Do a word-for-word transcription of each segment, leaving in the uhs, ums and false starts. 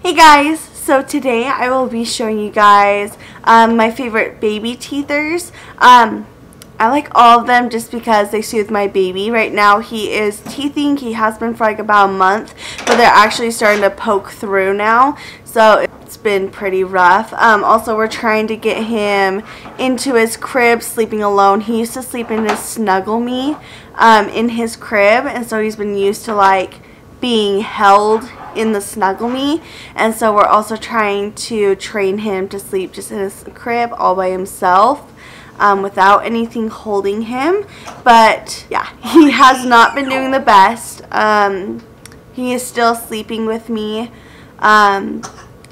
Hey guys, so today I will be showing you guys um, my favorite baby teethers. Um, I like all of them just because they soothe my baby. Right now he is teething. He has been for like about a month, but they're actually starting to poke through now. So it's been pretty rough. Um, also, we're trying to get him into his crib, sleeping alone. He used to sleep in his snuggle me um, in his crib, and so he's been used to like being held in the snuggle me, and so we're also trying to train him to sleep just in his crib all by himself um, without anything holding him. But yeah, he has not been doing the best. Um, he is still sleeping with me um,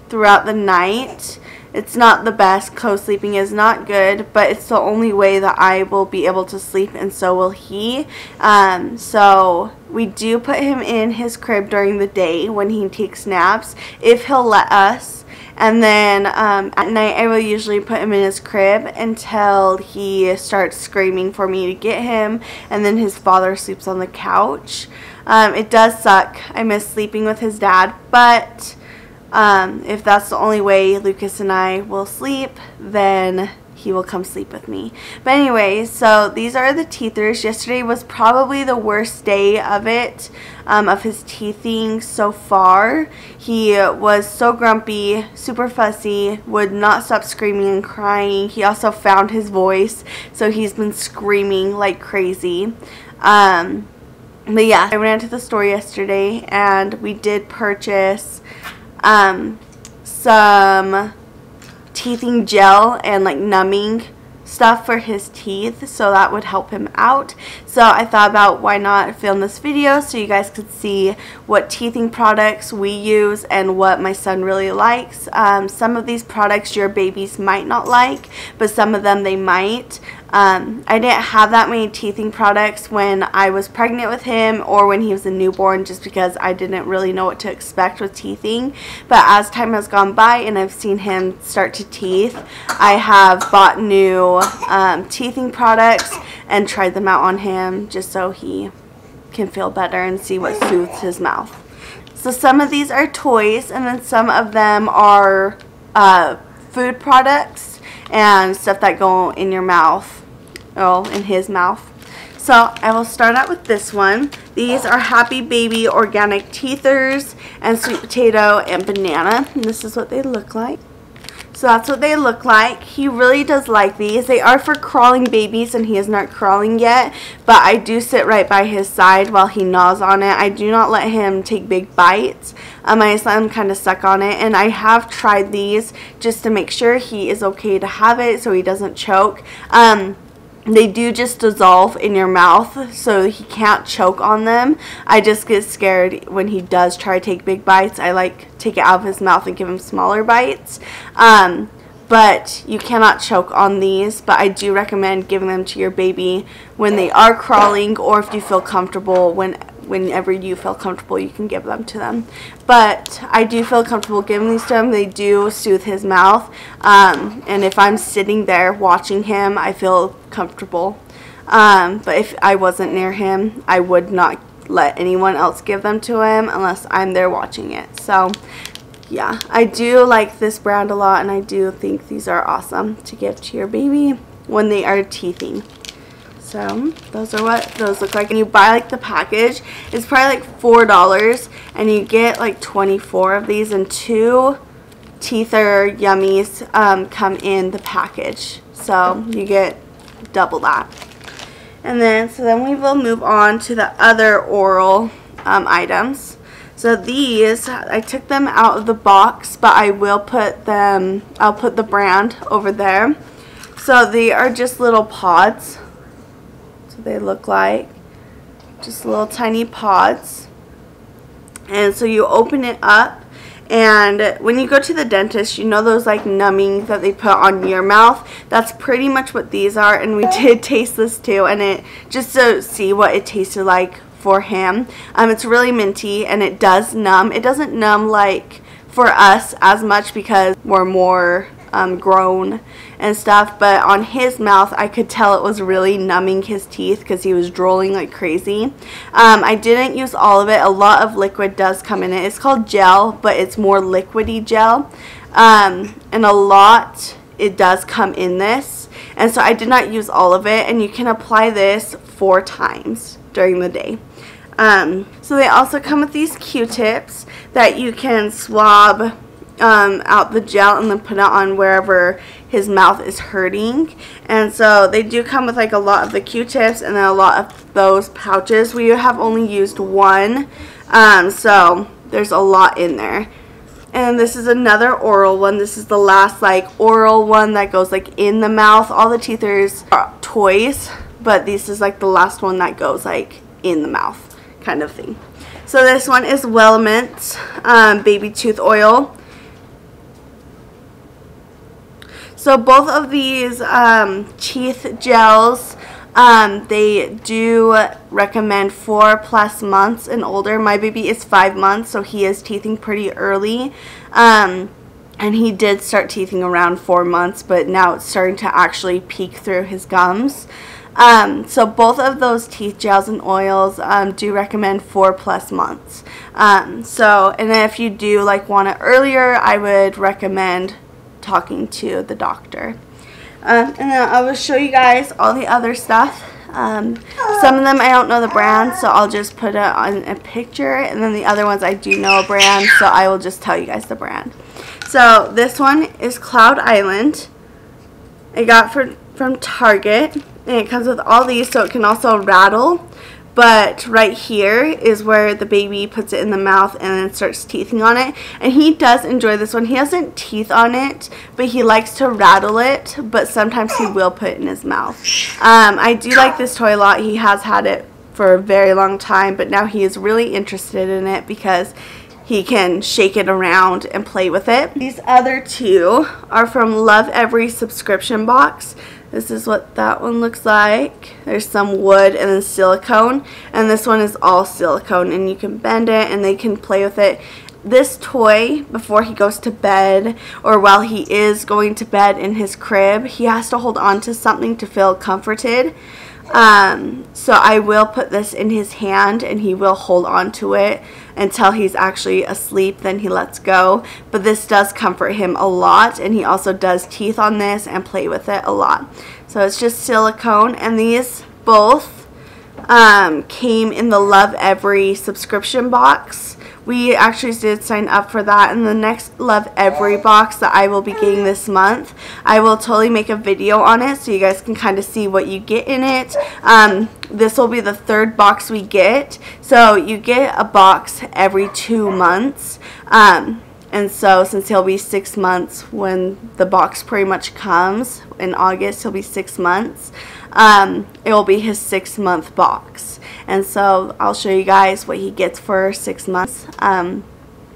throughout the night. It's not the best. Co-sleeping is not good, but it's the only way that I will be able to sleep, and so will he. Um, so we do put him in his crib during the day when he takes naps, if he'll let us. And then um, at night I will usually put him in his crib until he starts screaming for me to get him, and then his father sleeps on the couch. Um, it does suck. I miss sleeping with his dad, but Um, if that's the only way Lucas and I will sleep, then he will come sleep with me. But anyway, so these are the teethers. Yesterday was probably the worst day of it, um, of his teething so far. He was so grumpy, super fussy, would not stop screaming and crying. He also found his voice, so he's been screaming like crazy. Um, but yeah, I ran to the store yesterday and we did purchase Um, some teething gel and like numbing stuff for his teeth, so that would help him out. So I thought about why not film this video so you guys could see what teething products we use and what my son really likes. Um, some of these products your babies might not like, but some of them they might. Um, I didn't have that many teething products when I was pregnant with him or when he was a newborn, just because I didn't really know what to expect with teething. But as time has gone by and I've seen him start to teeth, I have bought new um, teething products and tried them out on him just so he can feel better and see what soothes his mouth. So some of these are toys, and then some of them are uh, food products and stuff that go in your mouth, oh, in his mouth. So I will start out with this one. These are Happy Baby Organic Teethers and sweet potato and banana, and this is what they look like. So that's what they look like. He really does like these. They are for crawling babies, and he is not crawling yet, but I do sit right by his side while he gnaws on it. I do not let him take big bites. Um, I just let him kind of suck on it, and I have tried these just to make sure he is okay to have it so he doesn't choke. Um, they do just dissolve in your mouth, so he can't choke on them. I just get scared when he does try to take big bites. I like take it out of his mouth and give him smaller bites. Um, but you cannot choke on these, but I do recommend giving them to your baby when they are crawling, or if you feel comfortable, when whenever you feel comfortable you can give them to them. But I do feel comfortable giving these to him. They do soothe his mouth, um, and if I'm sitting there watching him I feel comfortable, um, but if I wasn't near him I would not let anyone else give them to him unless I'm there watching it. So yeah, I do like this brand a lot, and I do think these are awesome to give to your baby when they are teething. So those are what those look like, and you buy like the package. It's probably like four dollars, and you get like twenty-four of these, and two teether yummies um, come in the package, so you get double that. And then so then we will move on to the other oral um, items. So these, I took them out of the box, but I will put them, I'll put the brand over there. So they are just little pods. They look like just little tiny pods, and so you open it up, and when you go to the dentist, you know those like numbing that they put on your mouth, that's pretty much what these are. And we did taste this too, and it just to see what it tasted like for him. Um, it's really minty, and it does numb. It doesn't numb like for us as much because we're more um, groan and stuff, but on his mouth I could tell it was really numbing his teeth because he was drooling like crazy. um, I didn't use all of it. A lot of liquid does come in it. It's called gel, but it's more liquidy gel, um, and a lot it does come in this, and so I did not use all of it. And you can apply this four times during the day. Um, so they also come with these Q-tips that you can swab um, out the gel and then put it on wherever his mouth is hurting. And so they do come with like a lot of the Q-tips and then a lot of those pouches. We have only used one, um, so there's a lot in there. And this is another oral one. This is the last like oral one that goes like in the mouth. All the teethers are toys, but this is like the last one that goes like in the mouth kind of thing. So this one is Wellmint um, baby tooth oil. So both of these um, teeth gels, um, they do recommend four plus months and older. My baby is five months, so he is teething pretty early, um, and he did start teething around four months, but now it's starting to actually peek through his gums. Um, so both of those teeth gels and oils um, do recommend four plus months. Um, so, and then if you do like want it earlier, I would recommend talking to the doctor. Um, and then I will show you guys all the other stuff. Um, some of them I don't know the brand, so I'll just put it on a picture, and then the other ones I do know a brand, so I will just tell you guys the brand. So this one is Cloud Island. I got for, from Target, and it comes with all these, so it can also rattle. But right here is where the baby puts it in the mouth and then starts teething on it. And he does enjoy this one. He doesn't teeth on it, but he likes to rattle it. But sometimes he will put it in his mouth. Um, I do like this toy a lot. He has had it for a very long time, but now he is really interested in it because he can shake it around and play with it. These other two are from Lovevery subscription box. This is what that one looks like. There's some wood and then silicone, and this one is all silicone, and you can bend it and they can play with it. This toy, before he goes to bed or while he is going to bed in his crib, he has to hold on to something to feel comforted. Um, so I will put this in his hand and he will hold on to it until he's actually asleep, then he lets go. But this does comfort him a lot, and he also does teeth on this and play with it a lot. So it's just silicone, and these both um, came in the Lovevery subscription box. We actually did sign up for that, and the next Lovevery box that I will be getting this month, I will totally make a video on it so you guys can kind of see what you get in it. Um, this will be the third box we get. So you get a box every two months. Um, and so since he'll be six months when the box pretty much comes, in August he'll be six months. Um, it will be his six month box. And so I'll show you guys what he gets for six months. Um,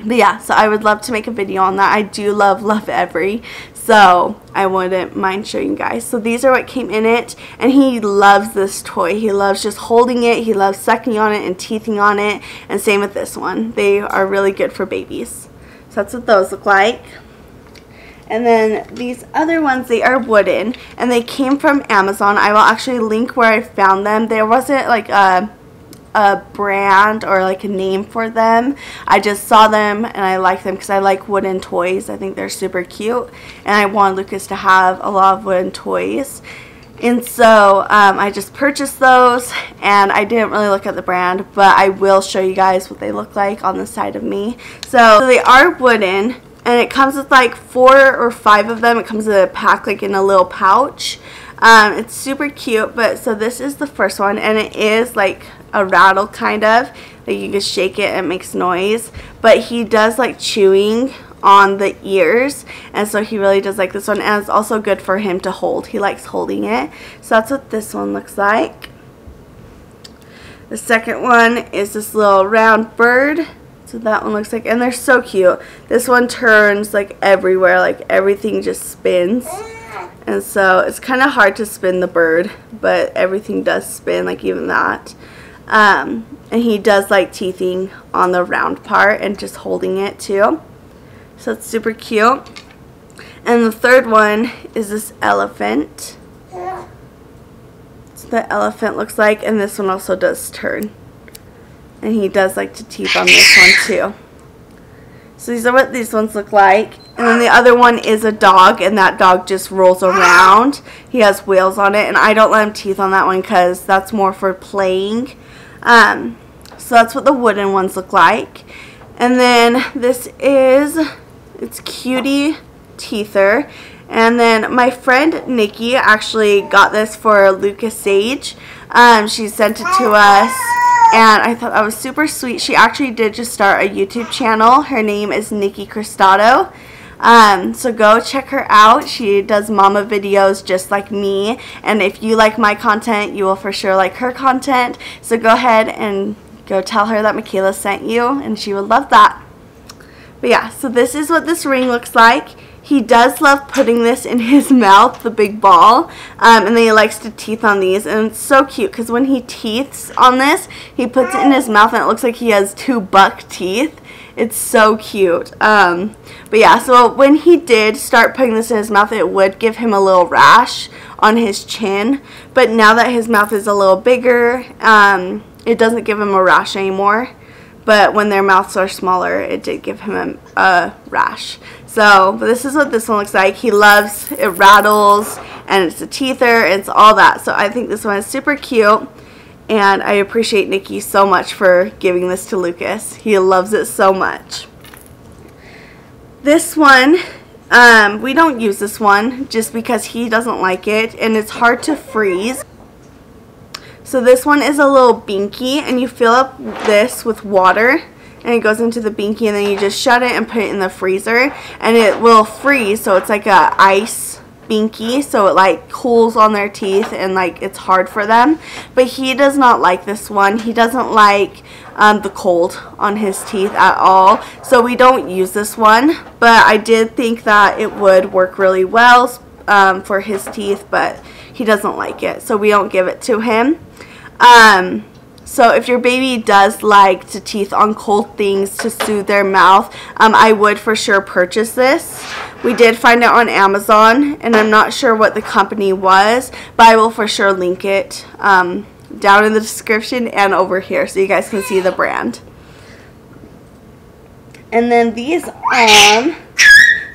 but yeah, so I would love to make a video on that. I do love Lovevery, so I wouldn't mind showing you guys. So these are what came in it, and he loves this toy. He loves just holding it. He loves sucking on it and teething on it. And same with this one. They are really good for babies. So that's what those look like. And then these other ones, they are wooden, and they came from Amazon. I will actually link where I found them. There wasn't like a, a brand or like a name for them. I just saw them and I like them because I like wooden toys. I think they're super cute, and I want Lucas to have a lot of wooden toys. And so um, I just purchased those, and I didn't really look at the brand, but I will show you guys what they look like on the side of me. So, so they are wooden. And it comes with like four or five of them. It comes in a pack, like in a little pouch. Um, it's super cute. But so this is the first one, and it is like a rattle kind of. Like you can shake it and it makes noise. But he does like chewing on the ears, and so he really does like this one. And it's also good for him to hold. He likes holding it. So that's what this one looks like. The second one is this little round bird. So that one looks like, and they're so cute. This one turns like everywhere, like everything just spins. And so it's kind of hard to spin the bird, but everything does spin, like even that. Um, and he does like teething on the round part and just holding it too. So it's super cute. And the third one is this elephant. That's what the elephant looks like, and this one also does turn. And he does like to teeth on this one too. So these are what these ones look like. And then the other one is a dog, and that dog just rolls around. He has wheels on it, and I don't let him teeth on that one because that's more for playing. Um, so that's what the wooden ones look like. And then this is, it's Cutie Teether. And then my friend Nikki actually got this for Lucas Sage. Um, she sent it to us, and I thought that was super sweet. She actually did just start a YouTube channel. Her name is Nikki Cristaudo. Um, so go check her out. She does mama videos just like me. And if you like my content, you will for sure like her content. So go ahead and go tell her that Michaela sent you, and she would love that. But yeah, so this is what this ring looks like. He does love putting this in his mouth, the big ball, um, and then he likes to teeth on these, and it's so cute because when he teeths on this, he puts it in his mouth, and it looks like he has two buck teeth. It's so cute. Um, but yeah, so when he did start putting this in his mouth, it would give him a little rash on his chin, but now that his mouth is a little bigger, um, it doesn't give him a rash anymore. But when their mouths are smaller, it did give him a, a rash. So, but this is what this one looks like. He loves, it rattles, and it's a teether, and it's all that. So I think this one is super cute, and I appreciate Nikki so much for giving this to Lucas. He loves it so much. This one, um, we don't use this one just because he doesn't like it, and it's hard to freeze. So this one is a little binky, and you fill up this with water, and it goes into the binky, and then you just shut it and put it in the freezer, and it will freeze, so it's like a ice binky, so it like cools on their teeth, and like it's hard for them. But he does not like this one. He doesn't like um, the cold on his teeth at all, so we don't use this one. But I did think that it would work really well um, for his teeth, but he doesn't like it, so we don't give it to him. Um, so if your baby does like to teeth on cold things to soothe their mouth, um, I would for sure purchase this. We did find it on Amazon, and I'm not sure what the company was, but I will for sure link it um, down in the description and over here so you guys can see the brand. And then these, um,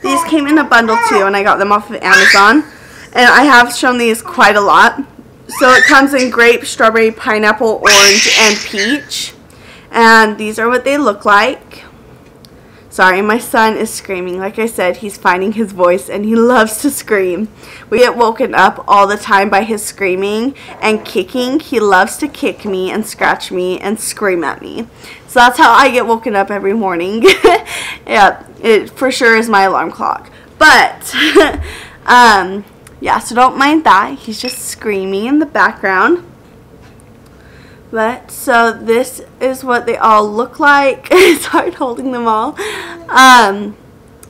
these came in a bundle too, and I got them off of Amazon. And I have shown these quite a lot. So it comes in grape, strawberry, pineapple, orange, and peach. And these are what they look like. Sorry, my son is screaming. Like I said, he's finding his voice, and he loves to scream. We get woken up all the time by his screaming and kicking. He loves to kick me and scratch me and scream at me. So that's how I get woken up every morning. Yeah, it for sure is my alarm clock. But, um... yeah, so don't mind that. He's just screaming in the background. But, so this is what they all look like. It's hard holding them all. Um,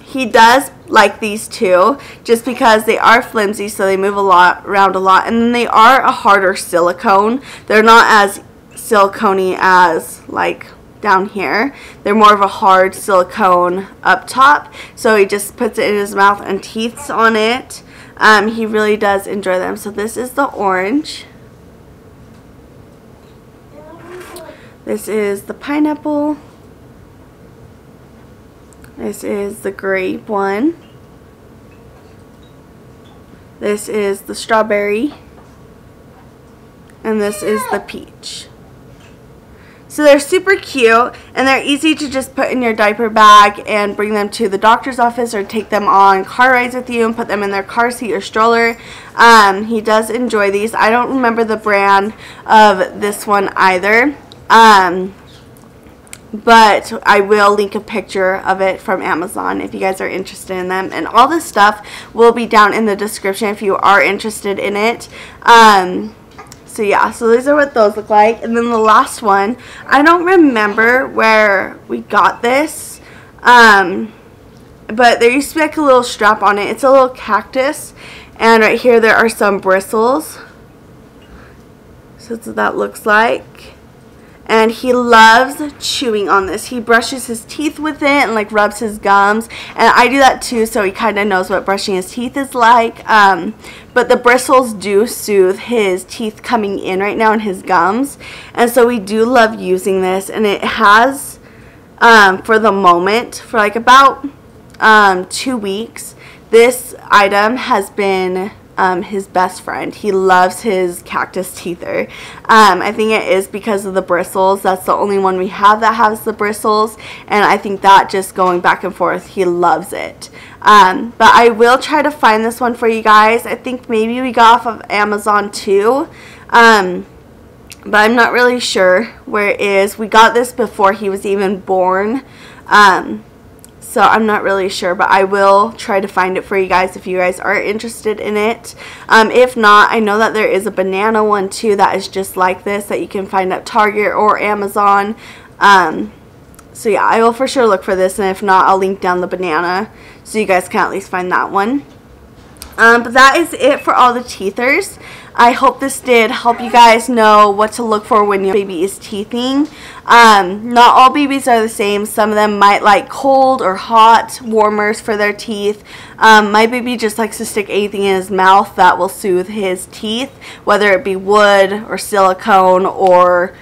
he does like these two just because they are flimsy, so they move a lot around a lot. And then they are a harder silicone. They're not as silicone-y as, like, down here. They're more of a hard silicone up top. So he just puts it in his mouth and teeths on it. Um, he really does enjoy them. So this is the orange. This is the pineapple. This is the grape one. This is the strawberry. And this is the peach. So they're super cute, and they're easy to just put in your diaper bag and bring them to the doctor's office or take them on car rides with you and put them in their car seat or stroller. Um, he does enjoy these. I don't remember the brand of this one either, um, but I will link a picture of it from Amazon if you guys are interested in them. And all this stuff will be down in the description if you are interested in it. Um... So yeah, so these are what those look like. And then the last one, I don't remember where we got this, um, but there used to be like a little strap on it. It's a little cactus, and right here there are some bristles. So that's what that looks like. and he loves chewing on this. He brushes his teeth with it and like rubs his gums, and I do that too, so he kind of knows what brushing his teeth is like. Um, but the bristles do soothe his teeth coming in right now and his gums, and so we do love using this. And it has um, for the moment, for like about um, two weeks, this item has been Um, his best friend. He loves his cactus teether. Um, I think it is because of the bristles. That's the only one we have that has the bristles, and I think that just going back and forth, he loves it. Um, but I will try to find this one for you guys. I think maybe we got off of Amazon too, um, but I'm not really sure where it is. We got this before he was even born, um, so I'm not really sure, but I will try to find it for you guys if you guys are interested in it. Um, if not, I know that there is a banana one too that is just like this that you can find at Target or Amazon. Um, so yeah, I will for sure look for this, and if not, I'll link down the banana so you guys can at least find that one. Um, but that is it for all the teethers. I hope this did help you guys know what to look for when your baby is teething. Um, not all babies are the same. Some of them might like cold or hot warmers for their teeth. Um, my baby just likes to stick anything in his mouth that will soothe his teeth, whether it be wood or silicone or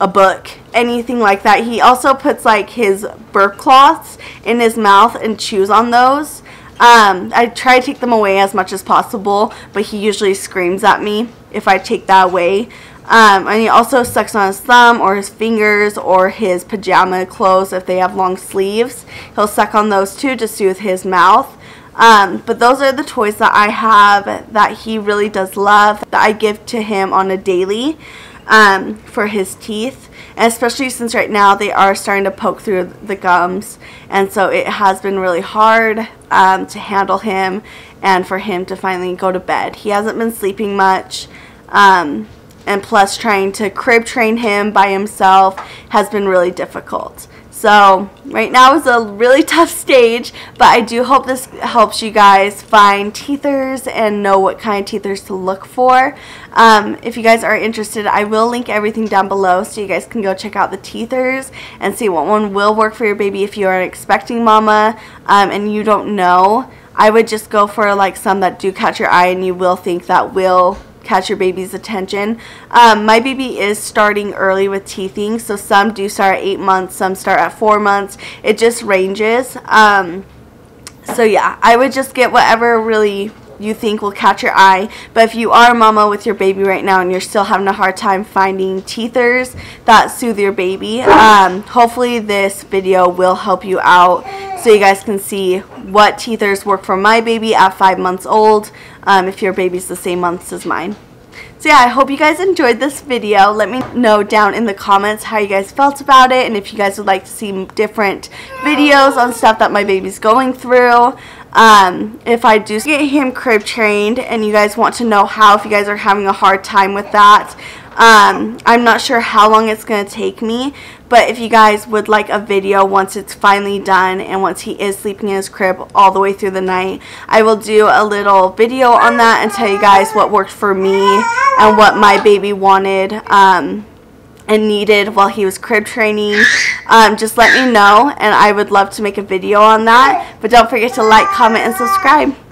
a book, anything like that. He also puts like his burp cloths in his mouth and chews on those. Um, I try to take them away as much as possible, but he usually screams at me if I take that away. Um, and he also sucks on his thumb or his fingers or his pajama clothes if they have long sleeves. He'll suck on those too to soothe his mouth. Um, but those are the toys that I have that he really does love, that I give to him on a daily um, for his teeth. And especially since right now they are starting to poke through the gums, and so it has been really hard um, to handle him and for him to finally go to bed. He hasn't been sleeping much, um, and plus trying to crib train him by himself has been really difficult. So right now is a really tough stage, but I do hope this helps you guys find teethers and know what kind of teethers to look for. Um, if you guys are interested, I will link everything down below so you guys can go check out the teethers and see what one will work for your baby if you are an expecting mama um, and you don't know. I would just go for like some that do catch your eye and you will think that will catch your baby's attention. Um, my baby is starting early with teething, so some do start at eight months, some start at four months. It just ranges. Um, so yeah, I would just get whatever really you think will catch your eye. But if you are a mama with your baby right now and you're still having a hard time finding teethers that soothe your baby, um, hopefully this video will help you out so you guys can see what teethers work for my baby at five months old, um, if your baby's the same months as mine. So yeah, I hope you guys enjoyed this video. Let me know down in the comments how you guys felt about it and if you guys would like to see different videos on stuff that my baby's going through. Um, if I do get him crib trained and you guys want to know how, if you guys are having a hard time with that, um, I'm not sure how long it's going to take me, but if you guys would like a video once it's finally done and once he is sleeping in his crib all the way through the night, I will do a little video on that and tell you guys what worked for me and what my baby wanted um, and needed while he was crib training. Um, just let me know, and I would love to make a video on that. But don't forget to like, comment, and subscribe.